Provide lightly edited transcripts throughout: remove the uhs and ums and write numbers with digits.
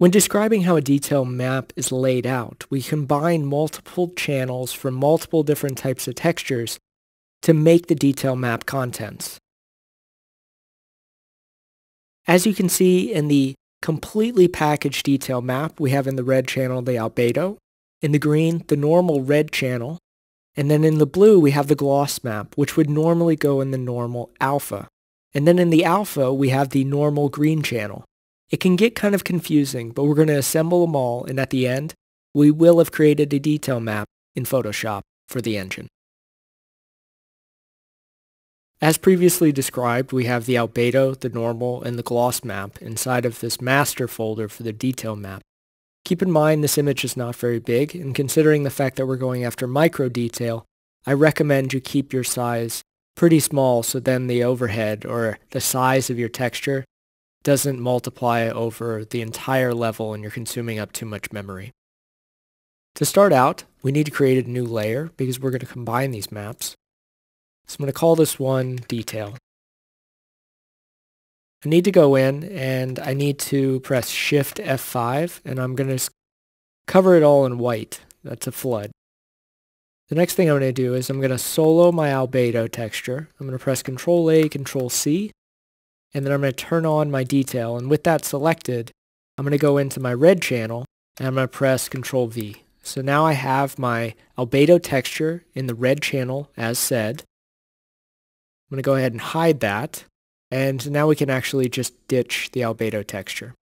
When describing how a detail map is laid out, we combine multiple channels from multiple different types of textures to make the detail map contents. As you can see in the completely packaged detail map, we have in the red channel the albedo, in the green the normal red channel, and then in the blue we have the gloss map, which would normally go in the normal alpha. And then in the alpha we have the normal green channel. It can get kind of confusing, but we're going to assemble them all, and at the end, we will have created a detail map in Photoshop for the engine. As previously described, we have the albedo, the normal, and the gloss map inside of this master folder for the detail map. Keep in mind this image is not very big, and considering the fact that we're going after micro detail, I recommend you keep your size pretty small so then the overhead or the size of your texture doesn't multiply over the entire level and you're consuming up too much memory. To start out, we need to create a new layer because we're going to combine these maps. So I'm going to call this one Detail. I need to go in and I need to press Shift F5 and I'm going to cover it all in white. That's a flood. The next thing I'm going to do is I'm going to solo my albedo texture. I'm going to press Ctrl-A, Ctrl-C, and then I'm going to turn on my detail, and with that selected, I'm going to go into my red channel, and I'm going to press Ctrl-V. So now I have my albedo texture in the red channel, as said. I'm going to go ahead and hide that, and now we can actually just ditch the albedo texture.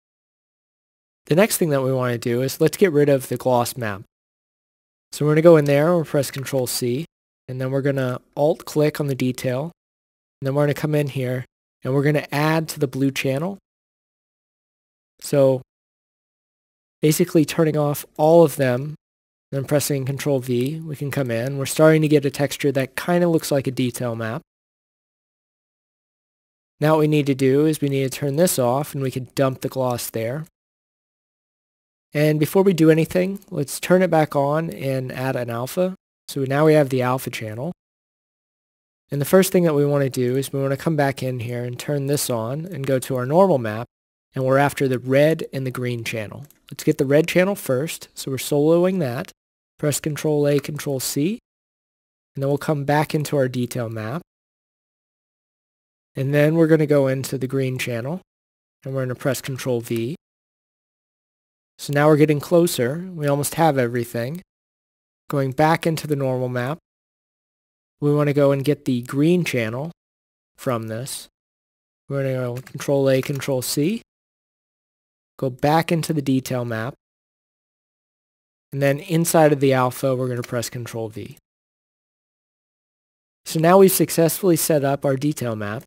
The next thing that we want to do is let's get rid of the gloss map. So we're going to go in there, we'll press Ctrl-C, and then we're going to Alt-click on the detail, and then we're going to come in here, and we're going to add to the blue channel. So basically turning off all of them, then pressing Ctrl-V, we can come in. We're starting to get a texture that kind of looks like a detail map. Now what we need to do is we need to turn this off, and we can dump the gloss there. And before we do anything, let's turn it back on and add an alpha. So now we have the alpha channel. And the first thing that we want to do is we want to come back in here and turn this on and go to our normal map, and we're after the red and the green channel. Let's get the red channel first, so we're soloing that. Press Ctrl-A, Ctrl-C, and then we'll come back into our detail map. And then we're going to go into the green channel, and we're going to press Ctrl-V. So now we're getting closer. We almost have everything. Going back into the normal map, we want to go and get the green channel from this. We're going to go Ctrl-A, Ctrl-C, go back into the detail map, and then inside of the alpha, we're going to press Ctrl-V. So now we've successfully set up our detail map,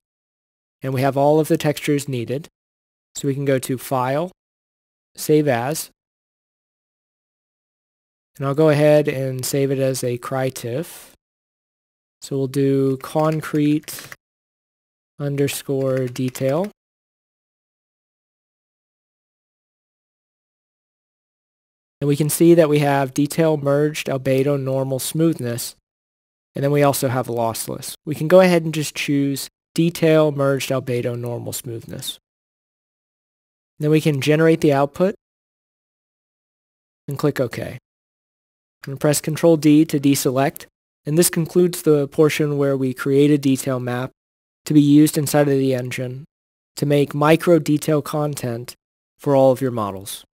and we have all of the textures needed. So we can go to File, Save As, and I'll go ahead and save it as a CryTiff. So we'll do concrete_detail. And we can see that we have detail, merged, albedo, normal, smoothness, and then we also have lossless. We can go ahead and just choose detail, merged, albedo, normal, smoothness. And then we can generate the output and click OK. And press Ctrl-D to deselect. And this concludes the portion where we create a detail map to be used inside of the engine to make micro detail content for all of your models.